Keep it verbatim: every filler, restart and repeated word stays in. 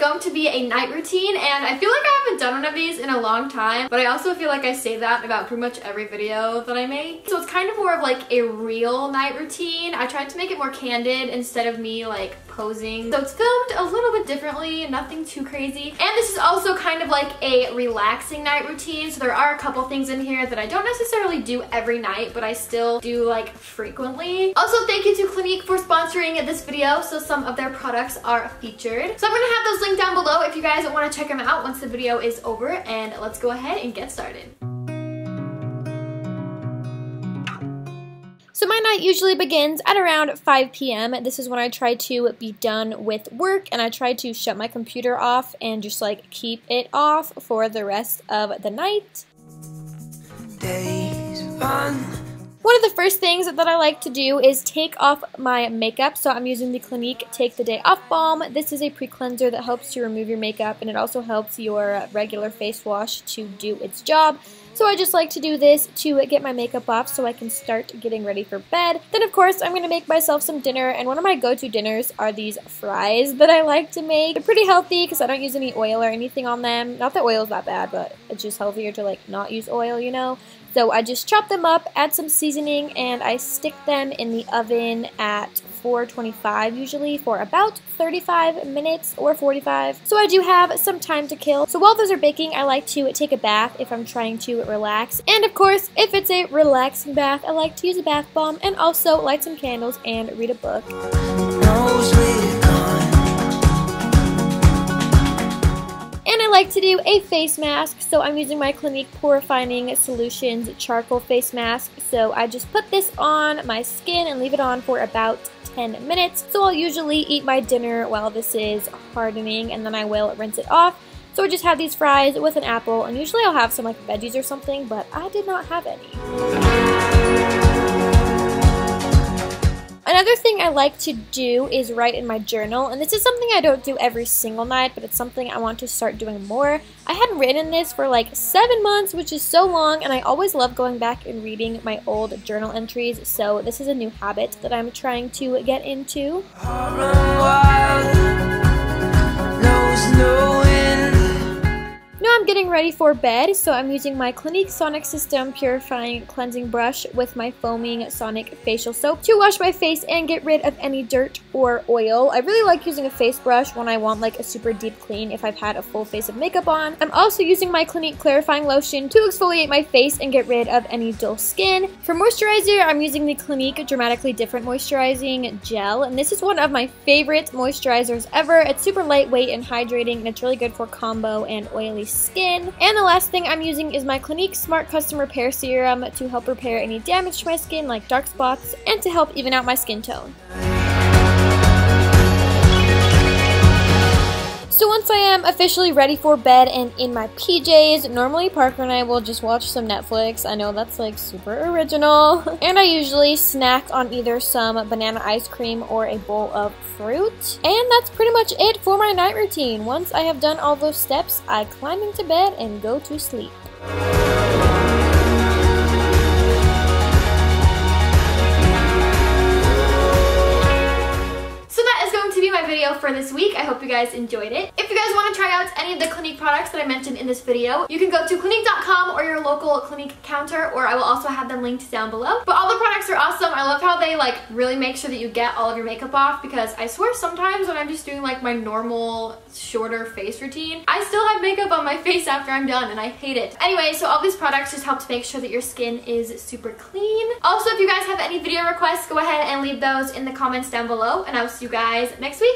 going to be a night routine, and I feel like I haven't done one of these in a long time, but I also feel like I say that about pretty much every video that I make. So it's kind of more of like a real night routine. I tried to make it more candid instead of me like posing. So it's filmed a little bit differently, nothing too crazy. And this is also kind of like a relaxing night routine, so there are a couple things in here that I don't necessarily do every night, but I still do like frequently. Also, thank you to Clinique for sponsoring this video, so some of their products are featured. So I'm gonna have those linked down below if you guys want to check them out once the video is over, and let's go ahead and get started. So my night usually begins at around five p m This is when I try to be done with work, and I try to shut my computer off and just like keep it off for the rest of the night. Days run. One of the first things that I like to do is take off my makeup. So I'm using the Clinique Take the Day Off Balm. This is a pre-cleanser that helps to remove your makeup, and it also helps your regular face wash to do its job. So I just like to do this to get my makeup off so I can start getting ready for bed. Then of course I'm going to make myself some dinner, and one of my go-to dinners are these fries that I like to make. They're pretty healthy because I don't use any oil or anything on them. Not that oil is that bad, but it's just healthier to like not use oil, you know. So I just chop them up, add some seasoning, and I stick them in the oven at four twenty-five usually for about thirty-five minutes or forty-five. So I do have some time to kill. So while those are baking, I like to take a bath if I'm trying to relax. And of course, if it's a relaxing bath, I like to use a bath bomb and also light some candles and read a book. And I like to do a face mask, so I'm using my Clinique Pore-Refining Solutions Charcoal Face Mask. So I just put this on my skin and leave it on for about ten minutes. So I'll usually eat my dinner while this is hardening, and then I will rinse it off. So I just have these fries with an apple, and usually I'll have some like veggies or something, but I did not have any. Another thing I like to do is write in my journal, and this is something I don't do every single night, but it's something I want to start doing more. I hadn't written this for like seven months, which is so long, and I always love going back and reading my old journal entries, so this is a new habit that I'm trying to get into. Now I'm getting ready for bed, so I'm using my Clinique Sonic System Purifying Cleansing Brush with my foaming Sonic Facial Soap to wash my face and get rid of any dirt or oil. I really like using a face brush when I want like a super deep clean if I've had a full face of makeup on. I'm also using my Clinique Clarifying Lotion to exfoliate my face and get rid of any dull skin. For moisturizer, I'm using the Clinique Dramatically Different Moisturizing Gel, and this is one of my favorite moisturizers ever. It's super lightweight and hydrating, and it's really good for combo and oily skin. And the last thing I'm using is my Clinique Smart Custom Repair Serum to help repair any damage to my skin like dark spots and to help even out my skin tone. So once I am officially ready for bed and in my P Js, normally Parker and I will just watch some Netflix. I know that's like super original. And I usually snack on either some banana ice cream or a bowl of fruit. And that's pretty much it for my night routine. Once I have done all those steps, I climb into bed and go to sleep. Video for this week. I hope you guys enjoyed it. If you guys want to try out any of the Clinique products that I mentioned in this video, you can go to Clinique dot com or your local Clinique counter, or I will also have them linked down below. But all the products are awesome. I love how they like really make sure that you get all of your makeup off, because I swear sometimes when I'm just doing like my normal shorter face routine, I still have makeup on my face after I'm done, and I hate it. Anyway, so all these products just help to make sure that your skin is super clean. Also, if you guys have any video requests, go ahead and leave those in the comments down below, and I will see you guys next week.